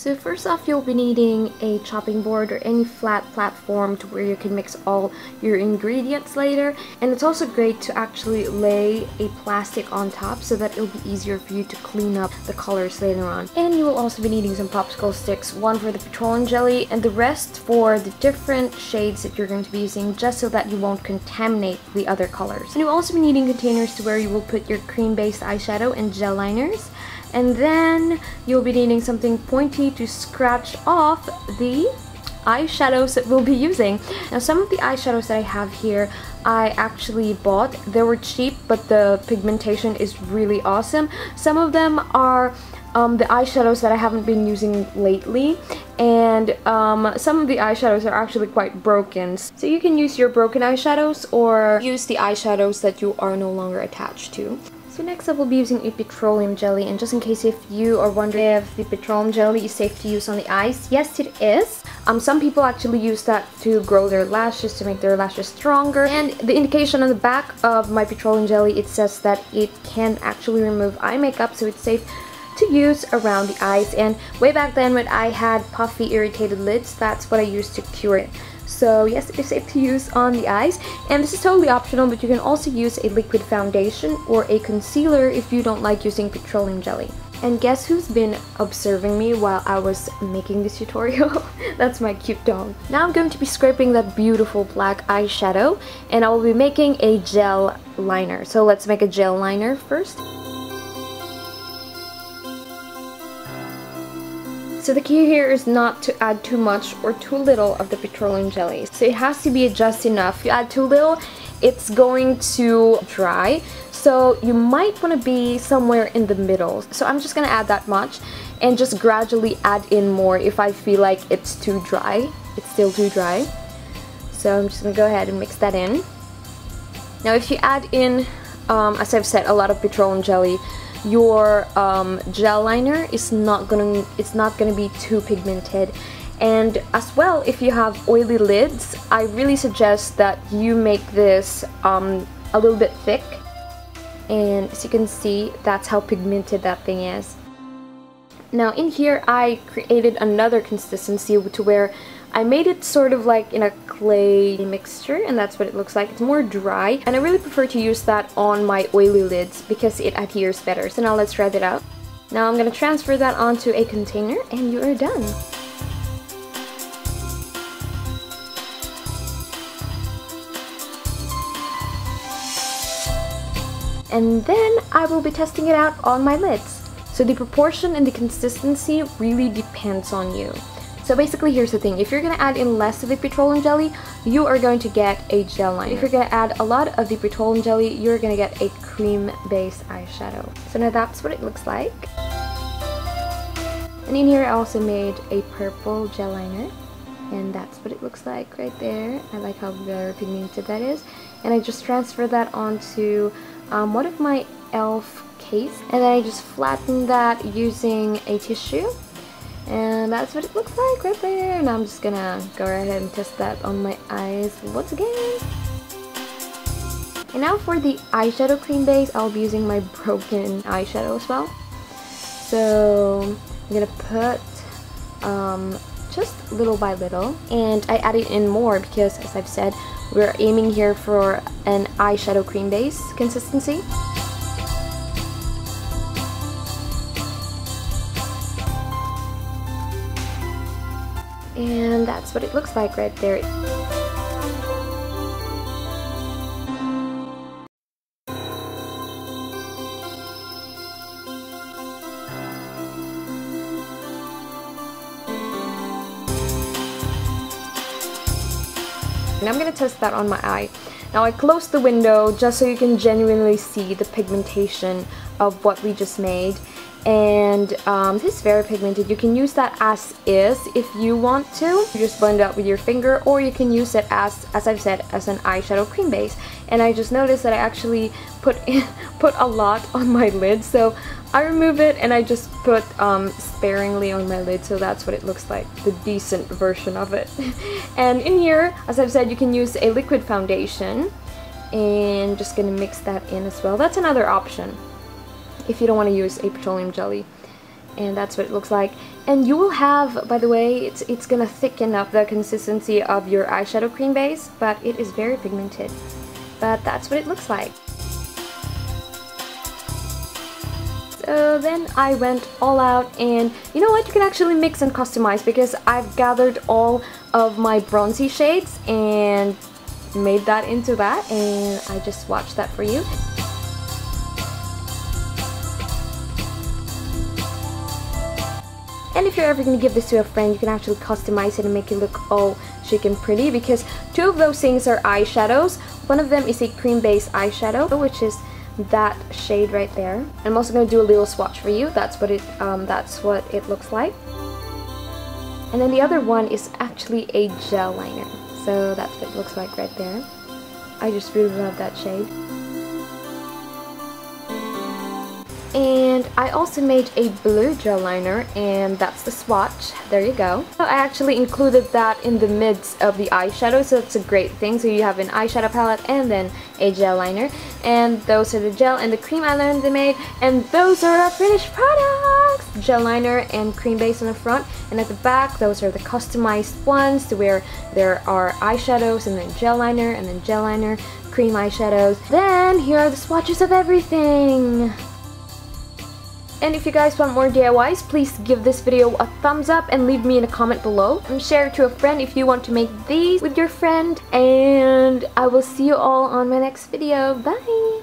So first off, you'll be needing a chopping board or any flat platform to where you can mix all your ingredients later. And it's also great to actually lay a plastic on top so that it'll be easier for you to clean up the colors later on. And you will also be needing some popsicle sticks, one for the petroleum jelly and the rest for the different shades that you're going to be using, just so that you won't contaminate the other colors. And you'll also be needing containers to where you will put your cream-based eyeshadow and gel liners. And then you'll be needing something pointy to scratch off the eyeshadows that we'll be using. Now, some of the eyeshadows that I have here I actually bought. They were cheap, but the pigmentation is really awesome. Some of them are the eyeshadows that I haven't been using lately, and some of the eyeshadows are actually quite broken. So you can use your broken eyeshadows or use the eyeshadows that you are no longer attached to. So next up, we'll be using a petroleum jelly, and just in case if you are wondering if the petroleum jelly is safe to use on the eyes, yes it is. Some people actually use that to grow their lashes, to make their lashes stronger, and the indication on the back of my petroleum jelly, it says that it can actually remove eye makeup, so it's safe to use around the eyes. And way back then when I had puffy irritated lids, that's what I used to cure it. So yes, it is safe to use on the eyes, and this is totally optional, but you can also use a liquid foundation or a concealer if you don't like using petroleum jelly. And guess who's been observing me while I was making this tutorial? That's my cute dog. Now I'm going to be scraping that beautiful black eyeshadow, and I will be making a gel liner. So let's make a gel liner first. So the key here is not to add too much or too little of the petroleum jelly. So it has to be just enough. If you add too little, it's going to dry. So you might want to be somewhere in the middle. So I'm just going to add that much and just gradually add in more if I feel like it's too dry. It's still too dry. So I'm just going to go ahead and mix that in. Now if you add in, as I've said, a lot of petroleum jelly, your gel liner is not gonna be too pigmented. And as well, if you have oily lids, I really suggest that you make this a little bit thick, and as you can see, that's how pigmented that thing is. Now in here I created another consistency to where I made it sort of like in a clay mixture, and that's what it looks like. It's more dry, and I really prefer to use that on my oily lids because it adheres better. So now let's spread it out. Now I'm going to transfer that onto a container, and you are done. And then I will be testing it out on my lids. So the proportion and the consistency really depends on you. So basically, here's the thing. If you're going to add in less of the petroleum jelly, you are going to get a gel liner. If you're going to add a lot of the petroleum jelly, you're going to get a cream-based eyeshadow. So now that's what it looks like. And in here, I also made a purple gel liner. And that's what it looks like right there. I like how very pigmented that is. And I just transferred that onto one of my e.l.f. case. And then I just flattened that using a tissue. And that's what it looks like right there. Now I'm just gonna go right ahead and test that on my eyes once again. And now for the eyeshadow cream base, I'll be using my broken eyeshadow as well. So I'm gonna put just little by little, and I added in more because, as I've said, we're aiming here for an eyeshadow cream base consistency. And that's what it looks like right there. And I'm gonna test that on my eye. Now I closed the window just so you can genuinely see the pigmentation of what we just made. And this is very pigmented. You can use that as is if you want to. You just blend it out with your finger, or you can use it as I've said, as an eyeshadow cream base. And I just noticed that I actually put a lot on my lid, so I remove it and I just put sparingly on my lid. So that's what it looks like, the decent version of it. And in here, as I've said, you can use a liquid foundation, and just gonna mix that in as well. That's another option if you don't want to use a petroleum jelly. And that's what it looks like. And you will have, by the way, it's gonna thicken up the consistency of your eyeshadow cream base, but it is very pigmented. But that's what it looks like. So then I went all out, and you know what, you can actually mix and customize, because I've gathered all of my bronzy shades and made that into that, and I just swatched that for you. And if you're ever going to give this to a friend, you can actually customize it and make it look all chic and pretty, because two of those things are eyeshadows. One of them is a cream-based eyeshadow, which is that shade right there. I'm also going to do a little swatch for you. That's what it looks like. And then the other one is actually a gel liner. So that's what it looks like right there. I just really love that shade. And I also made a blue gel liner, and that's the swatch. There you go. So I actually included that in the midst of the eyeshadow, so it's a great thing. So you have an eyeshadow palette and then a gel liner, and those are the gel and the cream eyeliner they made, and those are our finished products! Gel liner and cream base on the front, and at the back those are the customized ones, to where there are eyeshadows and then gel liner and then gel liner, cream eyeshadows. Then here are the swatches of everything! And if you guys want more DIYs, please give this video a thumbs up and leave me in a comment below. And share it to a friend if you want to make these with your friend. And I will see you all on my next video. Bye!